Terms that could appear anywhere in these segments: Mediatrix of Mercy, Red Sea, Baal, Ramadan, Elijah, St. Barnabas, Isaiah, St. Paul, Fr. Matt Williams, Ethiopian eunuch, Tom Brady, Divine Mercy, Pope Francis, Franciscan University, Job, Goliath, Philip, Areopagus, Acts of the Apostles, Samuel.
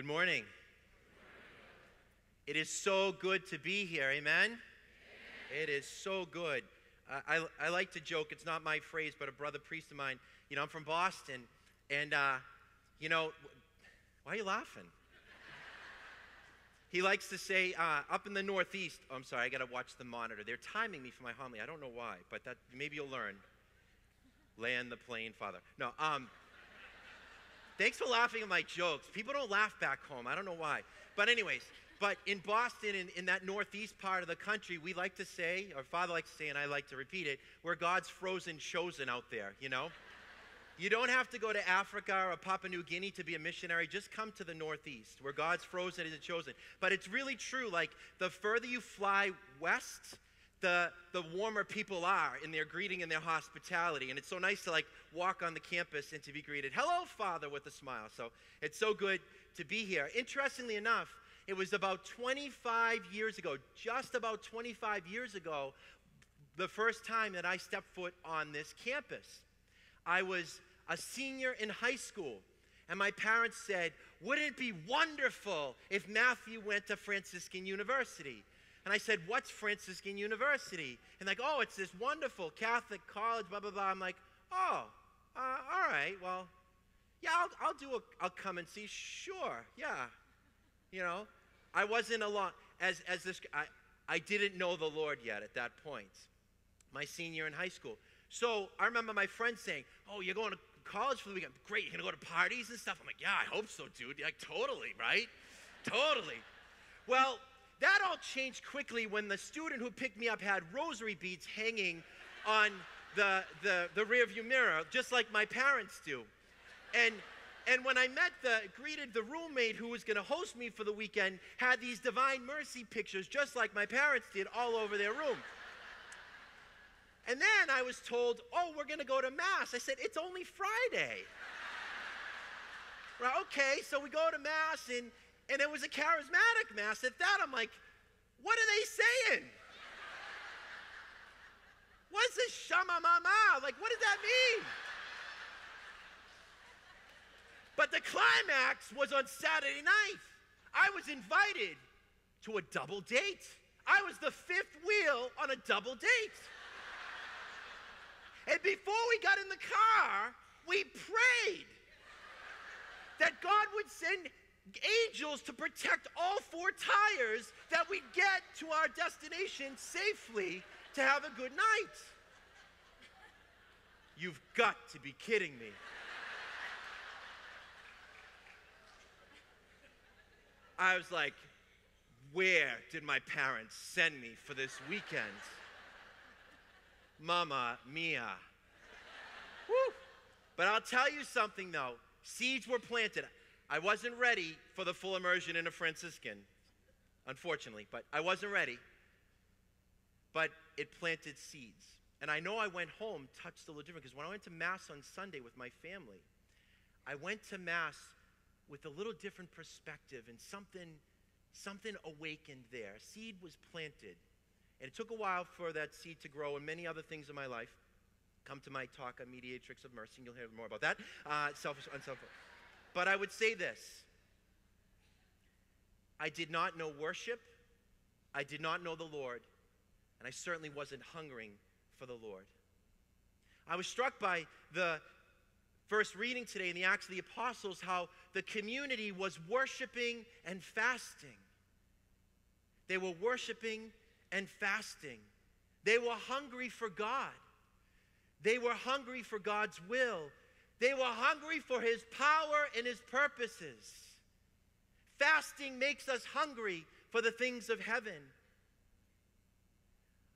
Good morning. It is so good to be here, amen? It is so good. I like to joke, it's not my phrase, but a brother priest of mine, you know, I'm from Boston, and, why are you laughing? He likes to say, up in the Northeast, oh, I'm sorry, I got to watch the monitor. They're timing me for my homily. I don't know why, but that maybe you'll learn. Land the plane, Father. No, thanks for laughing at my jokes. People don't laugh back home. I don't know why. But anyways, but in Boston, in that northeast part of the country, we like to say, or Father likes to say, and I like to repeat it, we're God's frozen chosen out there, you know? You don't have to go to Africa or Papua New Guinea to be a missionary. Just come to the Northeast, where God's frozen and chosen. But it's really true. Like, the further you fly west, the warmer people are in their greeting and their hospitality. And it's so nice to, like, walk on the campus and to be greeted, hello, Father, with a smile. So it's so good to be here. Interestingly enough, it was about 25 years ago, just about 25 years ago, the first time that I stepped foot on this campus. I was a senior in high school, and my parents said, wouldn't it be wonderful if Matthew went to Franciscan University? And I said, what's Franciscan University? And like, oh, it's this wonderful Catholic college, blah, blah, blah. I'm like, oh, all right, well, yeah, I'll come and see, sure, yeah. You know, I wasn't along, I didn't know the Lord yet at that point, my senior in high school. So I remember my friend saying, oh, you're going to college for the weekend, great, you're going to go to parties and stuff? I'm like, yeah, I hope so, dude, like, totally, right? Totally. Well, that all changed quickly when the student who picked me up had rosary beads hanging on the rearview mirror, just like my parents do. And when I greeted the roommate who was going to host me for the weekend, had these Divine Mercy pictures, just like my parents did, all over their room. And then I was told, oh, we're going to go to Mass. I said, it's only Friday. Right, okay, so we go to Mass, and it was a charismatic Mass at that. I'm like, what are they saying? What's this shama mama? Like, what does that mean? But the climax was on Saturday night. I was invited to a double date. I was the fifth wheel on a double date. And before we got in the car, we prayed that God would send angels to protect all four tires, that we'd get to our destination safely to have a good night. You've got to be kidding me. I was like, where did my parents send me for this weekend? Mama mia. Woo. But I'll tell you something, though. Seeds were planted. I wasn't ready for the full immersion in a Franciscan, unfortunately, but I wasn't ready. But it planted seeds. And I know I went home touched a little different, because when I went to Mass on Sunday with my family, I went to Mass with a little different perspective, and something awakened there. A seed was planted. And it took a while for that seed to grow, and many other things in my life. Come to my talk on Mediatrix of Mercy, and you'll hear more about that. Selfish, unselfish. But I would say this. I did not know worship. I did not know the Lord. And I certainly wasn't hungering for the Lord. I was struck by the first reading today in the Acts of the Apostles, how the community was worshiping and fasting. They were worshiping and fasting. They were hungry for God. They were hungry for God's will. They were hungry for His power and His purposes. Fasting makes us hungry for the things of heaven.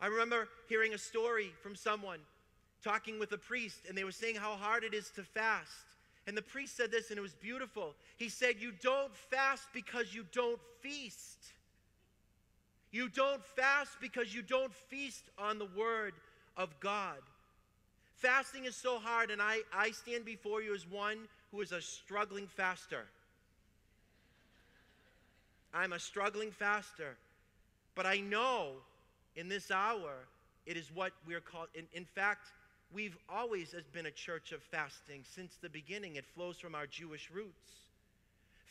I remember hearing a story from someone talking with a priest, and they were saying how hard it is to fast. And the priest said this, and it was beautiful. He said, you don't fast because you don't feast. You don't fast because you don't feast on the Word of God. Fasting is so hard, and I stand before you as one who is a struggling faster. I'm a struggling faster. But I know in this hour, it is what we're called. In fact, we've always been a church of fasting since the beginning. It flows from our Jewish roots.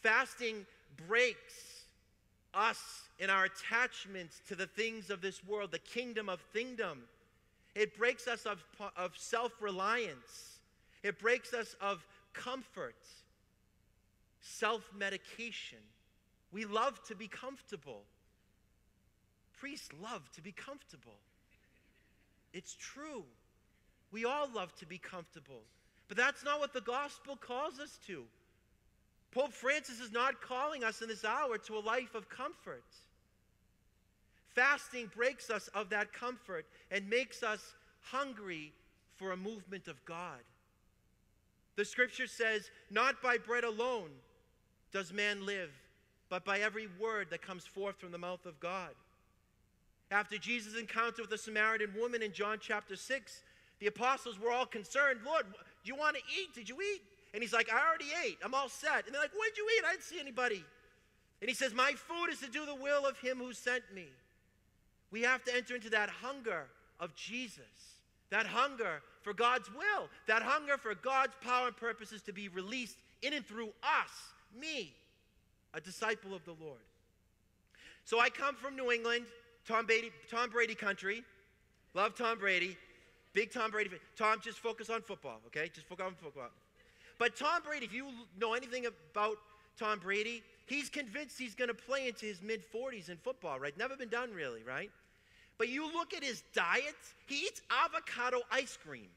Fasting breaks us in our attachments to the things of this world, the kingdom of thingdom. It breaks us of self-reliance. It breaks us of comfort, self-medication. We love to be comfortable. Priests love to be comfortable. It's true. We all love to be comfortable. But that's not what the gospel calls us to. Pope Francis is not calling us in this hour to a life of comfort. Fasting breaks us of that comfort and makes us hungry for a movement of God. The scripture says, "Not by bread alone does man live, but by every word that comes forth from the mouth of God." After Jesus' encounter with the Samaritan woman in John chapter 6, the apostles were all concerned. "Lord, do you want to eat? Did you eat?" And he's like, "I already ate. I'm all set." And they're like, "What'd you eat? I didn't see anybody." And he says, "My food is to do the will of him who sent me." We have to enter into that hunger of Jesus, that hunger for God's will, that hunger for God's power and purposes to be released in and through us, me, a disciple of the Lord. So I come from New England, Tom Brady country. Love Tom Brady. Big Tom Brady. Tom, just focus on football, okay? Just focus on football. But Tom Brady, if you know anything about Tom Brady, he's convinced he's going to play into his mid-40s in football, right? Never been done really, right? But you look at his diet, he eats avocado ice cream.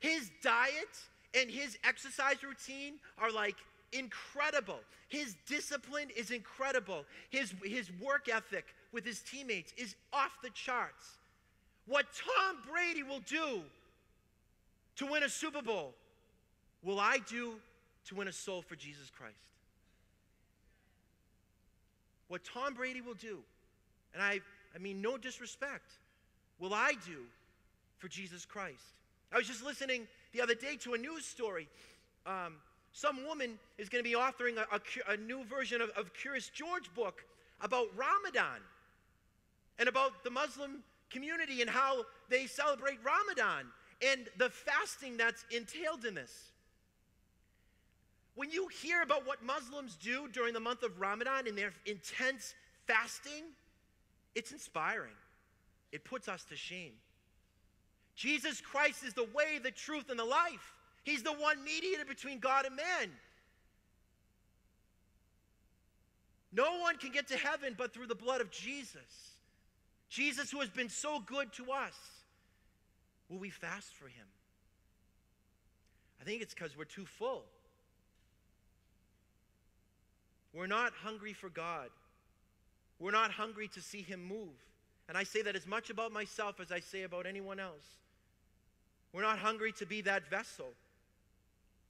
His diet and his exercise routine are like incredible. His discipline is incredible. His work ethic with his teammates is off the charts. What Tom Brady will do to win a Super Bowl, will I do to win a soul for Jesus Christ? What Tom Brady will do, and I mean no disrespect, will I do for Jesus Christ? I was just listening the other day to a news story. Some woman is going to be authoring a new version of Curious George book about Ramadan and about the Muslim community and how they celebrate Ramadan and the fasting that's entailed in this. When you hear about what Muslims do during the month of Ramadan and their intense fasting, it's inspiring. It puts us to shame. Jesus Christ is the way, the truth, and the life. He's the one mediator between God and man. No one can get to heaven but through the blood of Jesus. Jesus, who has been so good to us. Will we fast for him? I think it's because we're too full. We're not hungry for God. We're not hungry to see him move. And I say that as much about myself as I say about anyone else. We're not hungry to be that vessel.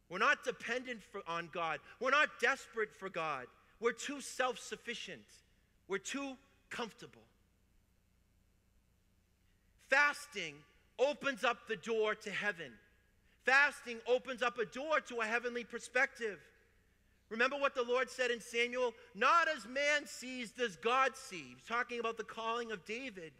We're not dependent on God. We're not desperate for God. We're too self-sufficient. We're too comfortable. Fasting opens up the door to heaven. Fasting opens up a door to a heavenly perspective. Remember what the Lord said in Samuel? "Not as man sees, does God see." He was talking about the calling of David.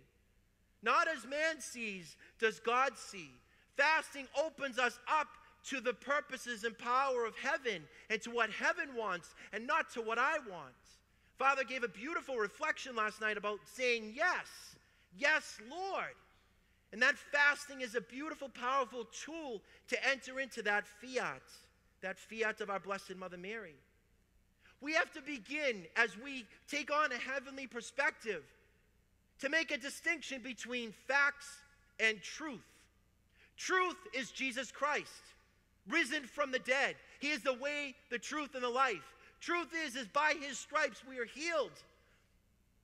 Not as man sees, does God see. Fasting opens us up to the purposes and power of heaven and to what heaven wants and not to what I want. Father gave a beautiful reflection last night about saying yes. Yes, Lord. And that fasting is a beautiful, powerful tool to enter into that fiat of our Blessed Mother Mary. We have to begin, as we take on a heavenly perspective, to make a distinction between facts and truth. Truth is Jesus Christ, risen from the dead. He is the way, the truth, and the life. Truth is by his stripes we are healed.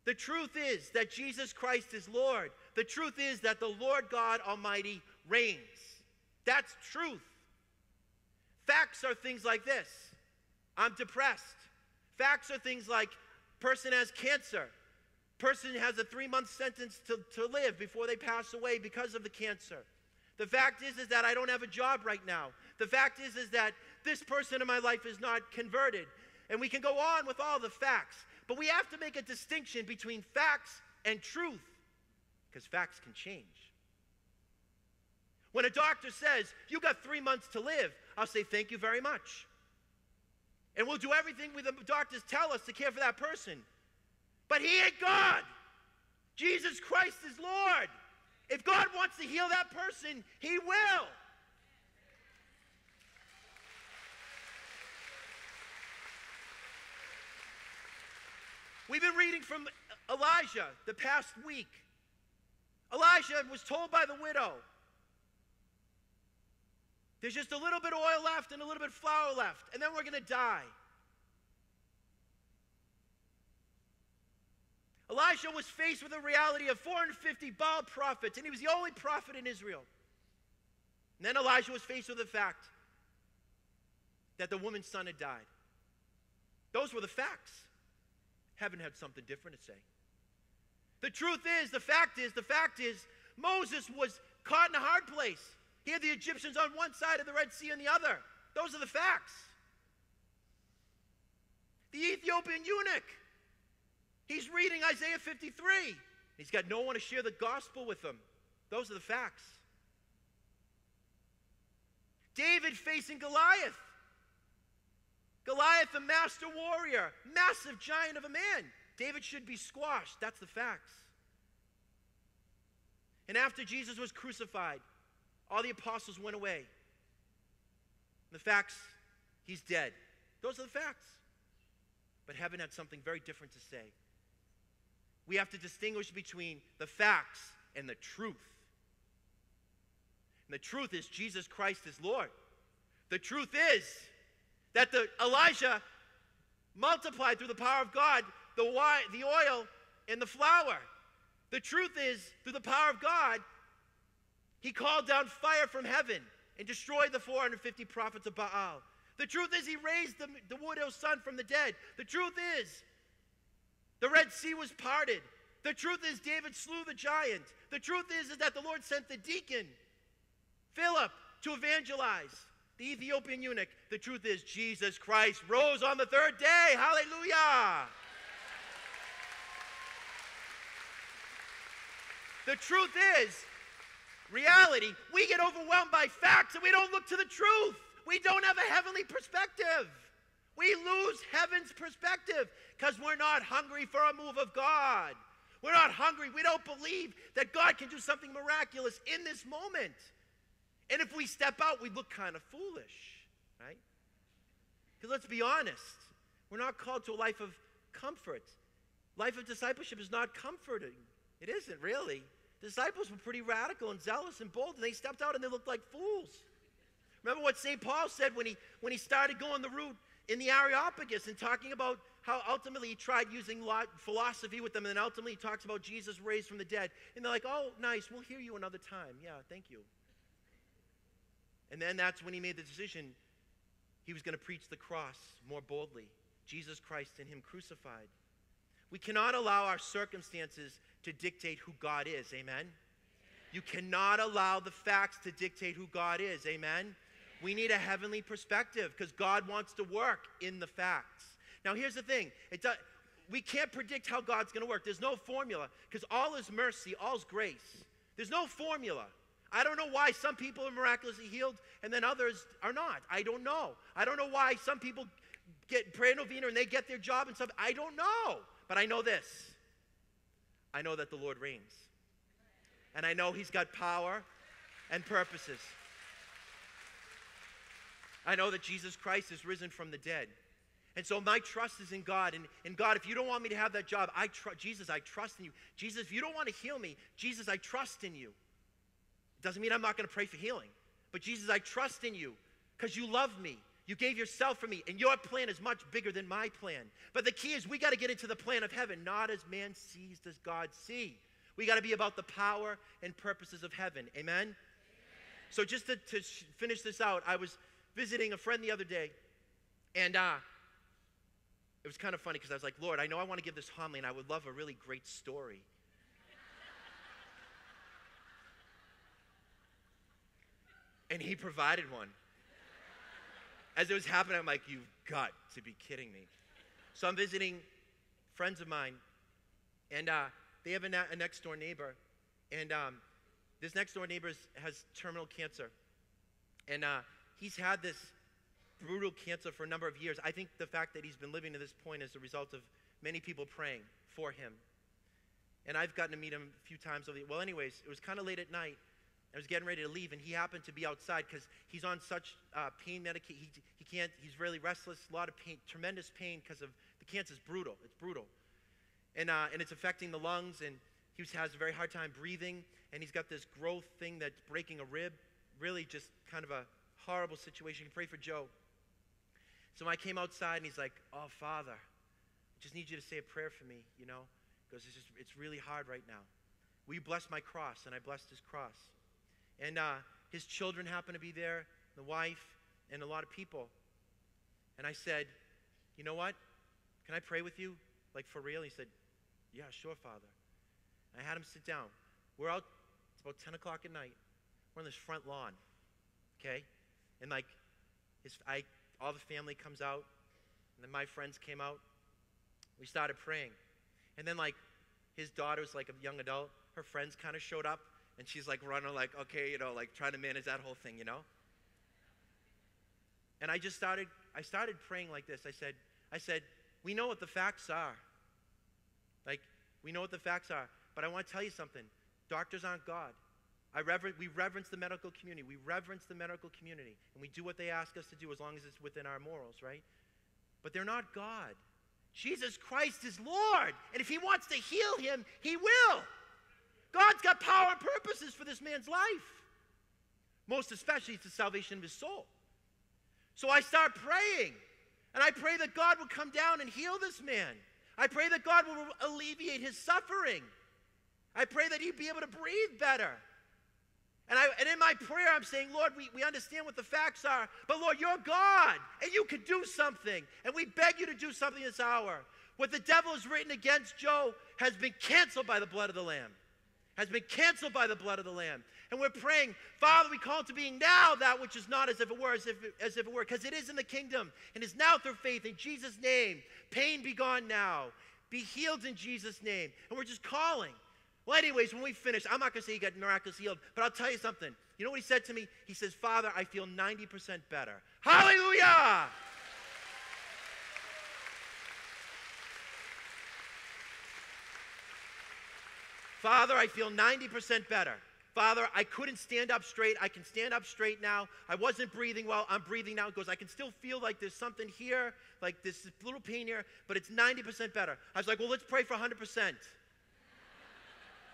The truth is that Jesus Christ is Lord. The truth is that the Lord God Almighty reigns. That's truth. Facts are things like this. I'm depressed. Facts are things like person has cancer. Person has a 3-month sentence to live before they pass away because of the cancer. The fact is that I don't have a job right now. The fact is that this person in my life is not converted. And we can go on with all the facts. But we have to make a distinction between facts and truth, because facts can change. When a doctor says, "You got 3 months to live," I'll say, "Thank you very much." And we'll do everything the doctors tell us to care for that person. But he ain't God. Jesus Christ is Lord. If God wants to heal that person, he will. We've been reading from Elijah the past week. Elijah was told by the widow, there's just a little bit of oil left and a little bit of flour left, and then we're going to die. Elijah was faced with the reality of 450 Baal prophets, and he was the only prophet in Israel. And then Elijah was faced with the fact that the woman's son had died. Those were the facts. Heaven had something different to say. The truth is, the fact is, Moses was caught in a hard place. He had the Egyptians on one side of the Red Sea on the other. Those are the facts. The Ethiopian eunuch, he's reading Isaiah 53. He's got no one to share the gospel with him. Those are the facts. David facing Goliath. Goliath, the master warrior, massive giant of a man. David should be squashed. That's the facts. And after Jesus was crucified, all the apostles went away. The facts, he's dead. Those are the facts. But heaven had something very different to say. We have to distinguish between the facts and the truth. And the truth is Jesus Christ is Lord. The truth is that Elijah multiplied through the power of God the oil and the flour. The truth is, through the power of God, he called down fire from heaven and destroyed the 450 prophets of Baal. The truth is, he raised the widow's son from the dead. The truth is, the Red Sea was parted. The truth is, David slew the giant. The truth is that the Lord sent the deacon, Philip, to evangelize the Ethiopian eunuch. The truth is, Jesus Christ rose on the third day. Hallelujah! The truth is, reality, we get overwhelmed by facts and we don't look to the truth. We don't have a heavenly perspective. We lose heaven's perspective because we're not hungry for a move of God. We're not hungry. We don't believe that God can do something miraculous in this moment. And if we step out, we look kind of foolish, right? Because let's be honest, we're not called to a life of comfort. Life of discipleship is not comforting. It isn't really. The disciples were pretty radical and zealous and bold, and they stepped out and they looked like fools. Remember what St. Paul said when he started going the route in the Areopagus and talking about how ultimately he tried using philosophy with them, and then ultimately he talks about Jesus raised from the dead. And they're like, oh, nice, we'll hear you another time. Yeah, thank you. And then that's when he made the decision he was going to preach the cross more boldly, Jesus Christ and him crucified. We cannot allow our circumstances to dictate who God is. Amen? Amen. You cannot allow the facts to dictate who God is. Amen? Amen. We need a heavenly perspective because God wants to work in the facts. Now, here's the thing. We can't predict how God's going to work. There's no formula because all is mercy, all is grace. There's no formula. I don't know why some people are miraculously healed and then others are not. I don't know. I don't know why some people get prayer novena and they get their job and stuff. I don't know. But I know this. I know that the Lord reigns. And I know he's got power and purposes. I know that Jesus Christ is risen from the dead. And so my trust is in God. And God, if you don't want me to have that job, Jesus, I trust in you. Jesus, if you don't want to heal me, Jesus, I trust in you. It doesn't mean I'm not going to pray for healing. But Jesus, I trust in you because you love me. You gave yourself for me, and your plan is much bigger than my plan. But the key is we got to get into the plan of heaven, not as man sees, does God see. We got to be about the power and purposes of heaven. Amen? Amen. So just to finish this out, I was visiting a friend the other day, and it was kind of funny because I was like, Lord, I know I want to give this homily, and I would love a really great story. And he provided one. As it was happening, I'm like, you've got to be kidding me. So I'm visiting friends of mine, and they have a next-door neighbor. And this next-door neighbor has terminal cancer. And he's had this brutal cancer for a number of years. I think the fact that he's been living to this point is the result of many people praying for him. And I've gotten to meet him a few times over the, well, anyways, it was kind of late at night. I was getting ready to leave, and he happened to be outside because he's on such pain medication. He can't, he's really restless, a lot of pain, tremendous pain because of the cancer is brutal. It's brutal. And it's affecting the lungs, and he has a very hard time breathing, and he's got this growth thing that's breaking a rib. Really just kind of a horrible situation. You can pray for Joe. So I came outside, and he's like, "Oh, Father, I just need you to say a prayer for me, you know." He goes, it's really hard right now. Will you bless my cross? And I blessed his cross. And his children happened to be there, the wife, and a lot of people. And I said, "You know what? Can I pray with you? Like, for real?" He said, "Yeah, sure, Father." And I had him sit down. We're out, it's about 10 o'clock at night. We're on this front lawn, okay? And like, all the family comes out, and then my friends came out. We started praying. And then like, his daughter was like a young adult. Her friends kind of showed up. And she's like running, like, okay, you know, like trying to manage that whole thing, you know. And I just started praying like this. I said, we know what the facts are. Like, we know what the facts are. But I want to tell you something. Doctors aren't God. We reverence the medical community. We reverence the medical community. And we do what they ask us to do as long as it's within our morals, right? But they're not God. Jesus Christ is Lord. And if he wants to heal him, he will. God's got power and purposes for this man's life. Most especially, it's the salvation of his soul. So I start praying. And I pray that God will come down and heal this man. I pray that God will alleviate his suffering. I pray that he'd be able to breathe better. And in my prayer, I'm saying, Lord, we understand what the facts are. But, Lord, you're God. And you can do something. And we beg you to do something this hour. What the devil has written against Joe has been canceled by the blood of the Lamb. Has been canceled by the blood of the Lamb. And we're praying, Father, we call to being now that which is not as if it were, as if it were, because it is in the kingdom, and is now through faith in Jesus' name. Pain be gone now. Be healed in Jesus' name. And we're just calling. Well, anyways, when we finish, I'm not going to say he got miraculously healed, but I'll tell you something. You know what he said to me? He says, Father, I feel 90% better. Hallelujah! Father, I feel 90% better. Father, I couldn't stand up straight. I can stand up straight now. I wasn't breathing well. I'm breathing now. It goes, I can still feel like there's something here, like this little pain here, but it's 90% better. I was like, well, let's pray for 100%.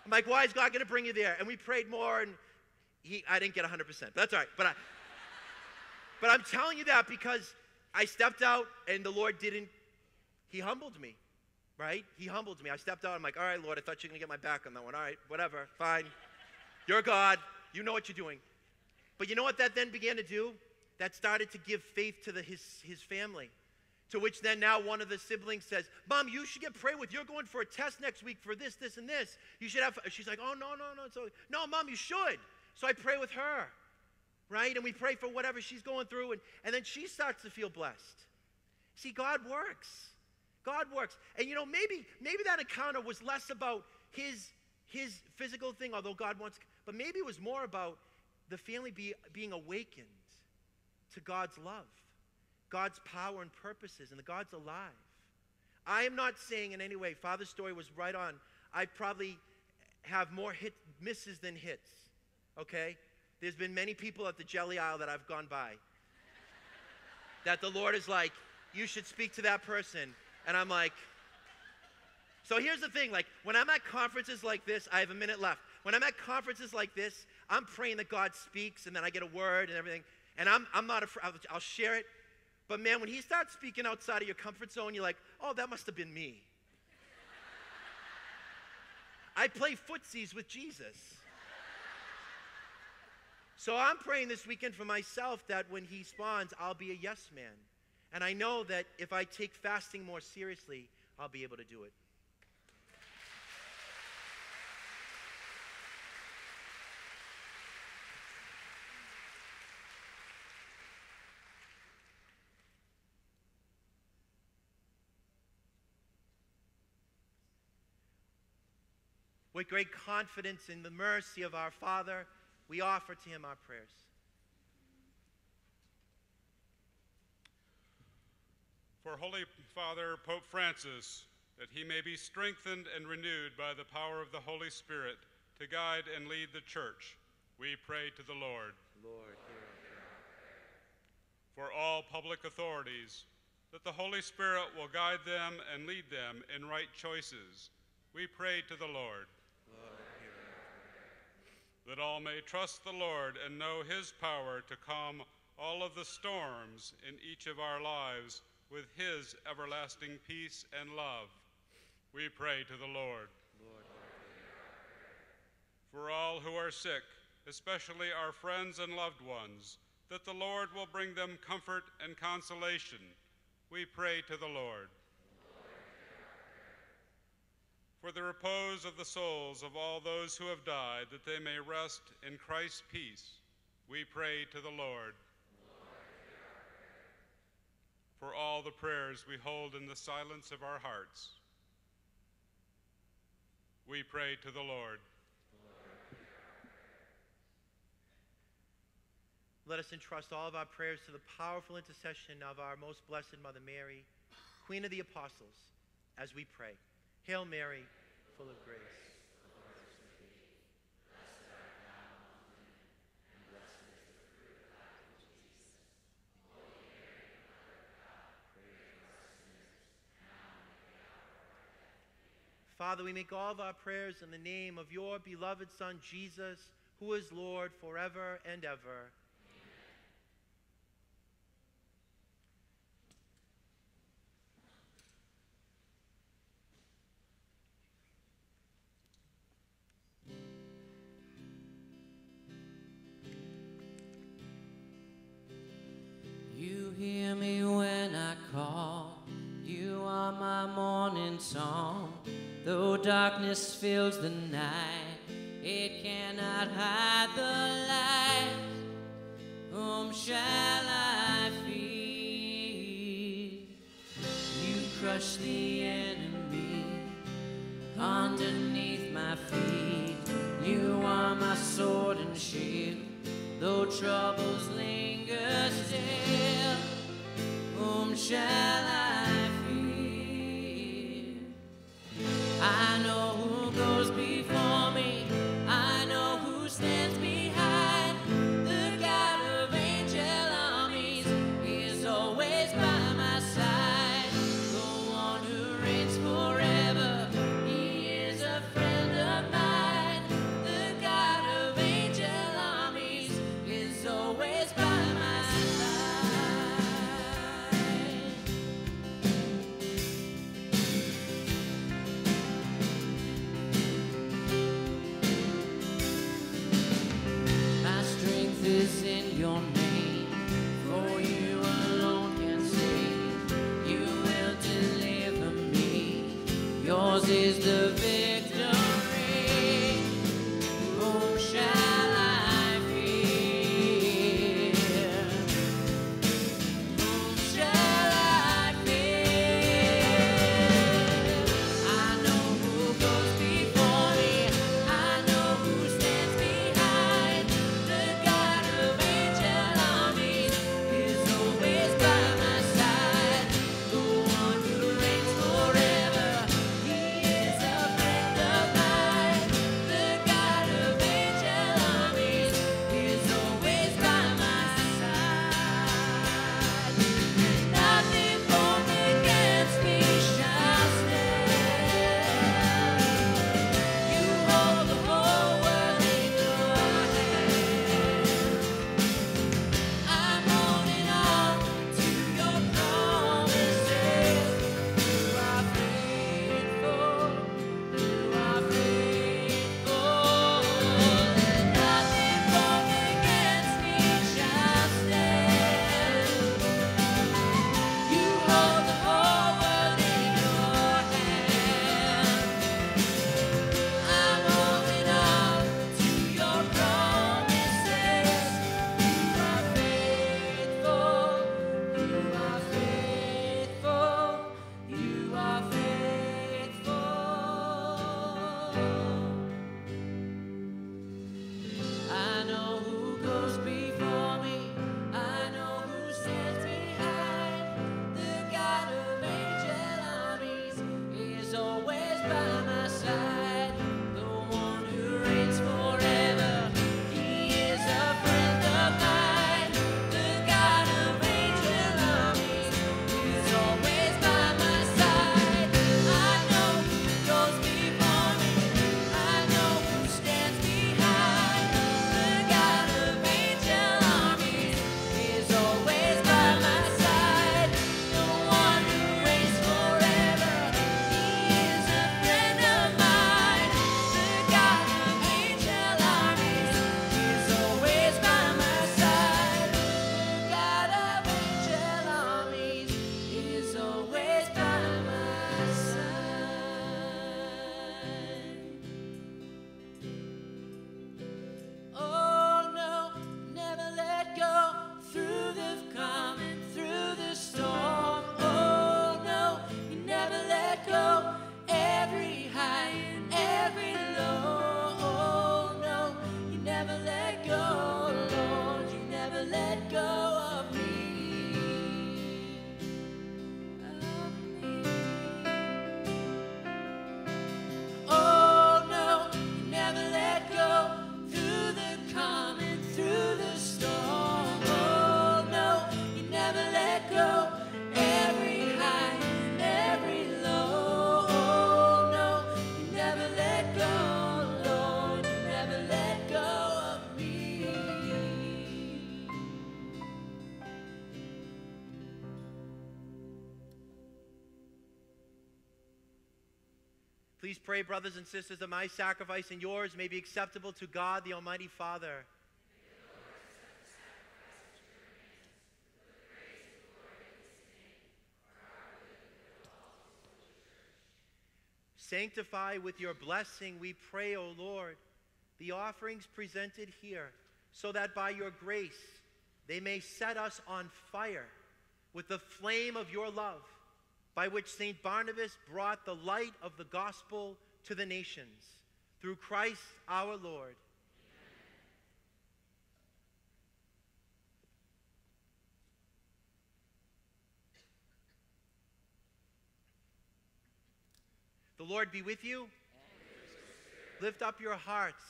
I'm like, why is God going to bring you there? And we prayed more, and I didn't get 100%. But that's all right. But I'm telling you that because I stepped out, and the Lord didn't. He humbled me. Right? He humbled me. I stepped out. I'm like, all right, Lord, I thought you were going to get my back on that one. All right, whatever. Fine. You're God. You know what you're doing. But you know what that then began to do? That started to give faith to his family, to which then now one of the siblings says, Mom, you should get prayed with. You're going for a test next week for this, this, and this. You should have. She's like, oh, no. So, no, Mom, you should. So I pray with her, right? And we pray for whatever she's going through, and then she starts to feel blessed. See, God works. God works. And, you know, maybe that encounter was less about his physical thing, although God wants, but maybe it was more about the family being awakened to God's love, God's power and purposes, and that God's alive. I am not saying in any way, Father's story was right on. I probably have more misses than hits, okay? There's been many people at the jelly aisle that I've gone by that the Lord is like, you should speak to that person. And I'm like, so here's the thing, like, when I'm at conferences like this, I have a minute left. When I'm at conferences like this, I'm praying that God speaks, and then I get a word and everything. And I'm not afraid, I'll share it. But man, when he starts speaking outside of your comfort zone, you're like, oh, that must have been me. I play footsies with Jesus. So I'm praying this weekend for myself that when he spawns, I'll be a yes man. And I know that if I take fasting more seriously, I'll be able to do it. With great confidence in the mercy of our Father, we offer to him our prayers. for Holy Father Pope Francis, that he may be strengthened and renewed by the power of the Holy Spirit to guide and lead the Church, we pray to the Lord. Lord, hear our prayer. For all public authorities, that the Holy Spirit will guide them and lead them in right choices, we pray to the Lord. Lord, hear our prayer. That all may trust the Lord and know his power to calm all of the storms in each of our lives with his everlasting peace and love, we pray to the Lord. Lord, hear our prayer. For all who are sick, especially our friends and loved ones, that the Lord will bring them comfort and consolation, we pray to the Lord. Lord, hear our prayer. For the repose of the souls of all those who have died, that they may rest in Christ's peace, we pray to the Lord. For all the prayers we hold in the silence of our hearts, we pray to the Lord. Lord, let us entrust all of our prayers to the powerful intercession of our most blessed Mother Mary, Queen of the Apostles, as we pray. Hail Mary, full of grace. Father, we make all of our prayers in the name of your beloved Son, Jesus, who is Lord forever and ever. Amen. You hear me when I call. You are my morning song. Though darkness fills the night, it cannot hide the light. Whom shall I fear? You crush the enemy underneath my feet. You are my sword and shield. Though troubles linger still, whom shall I fear? I know who goes before me. I know who stands behind. The God of angel armies is always by my side. The one who reigns forever, he is a friend of mine. The God of angel armies is always by my your name, for you alone can save. You will deliver me. Yours is the victory. Whom shall I fear? Whom shall I fear? I know who goes before me. I know who stands behind. The God forever, he is a friend. Please pray, brothers and sisters, that my sacrifice and yours may be acceptable to God, the Almighty Father. May the Lord accept the sacrifice which remains, for the praise and glory of His name, for our good and for all the Holy Church. Sanctify with your blessing, we pray, O Lord, the offerings presented here, so that by your grace they may set us on fire with the flame of your love, by which St. Barnabas brought the light of the gospel to the nations, through Christ our Lord. Amen. The Lord be with you. And with your spirit. Lift up your hearts.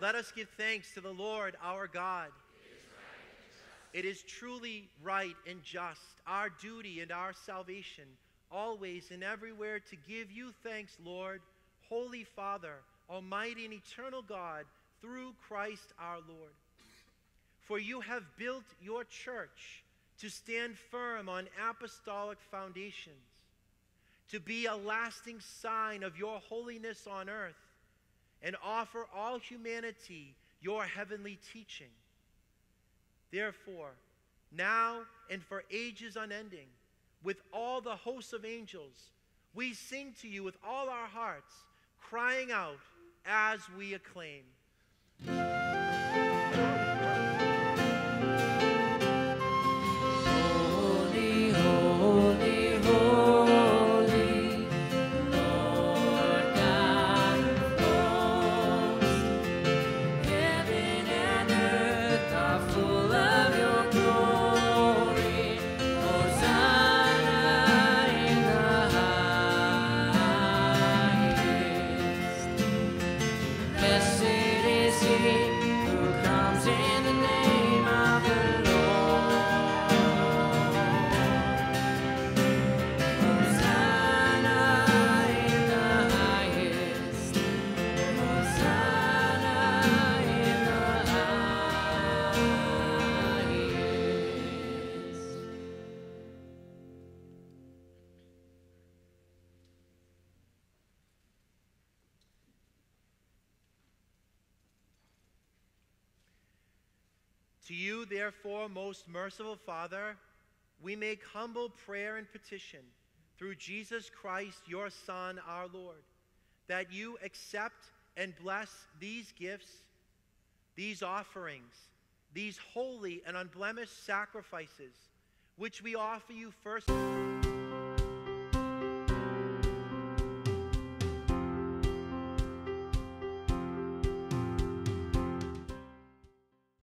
Let us give thanks to the Lord our God. It is truly right and just, our duty and our salvation, always and everywhere to give you thanks, Lord, Holy Father, Almighty and eternal God, through Christ our Lord. For you have built your church to stand firm on apostolic foundations, to be a lasting sign of your holiness on earth, and offer all humanity your heavenly teaching. Therefore, now and for ages unending, with all the hosts of angels, we sing to you with all our hearts, crying out as we acclaim. To you, therefore, most merciful Father, we make humble prayer and petition through Jesus Christ, your Son, our Lord, that you accept and bless these gifts, these offerings, these holy and unblemished sacrifices, which we offer you first.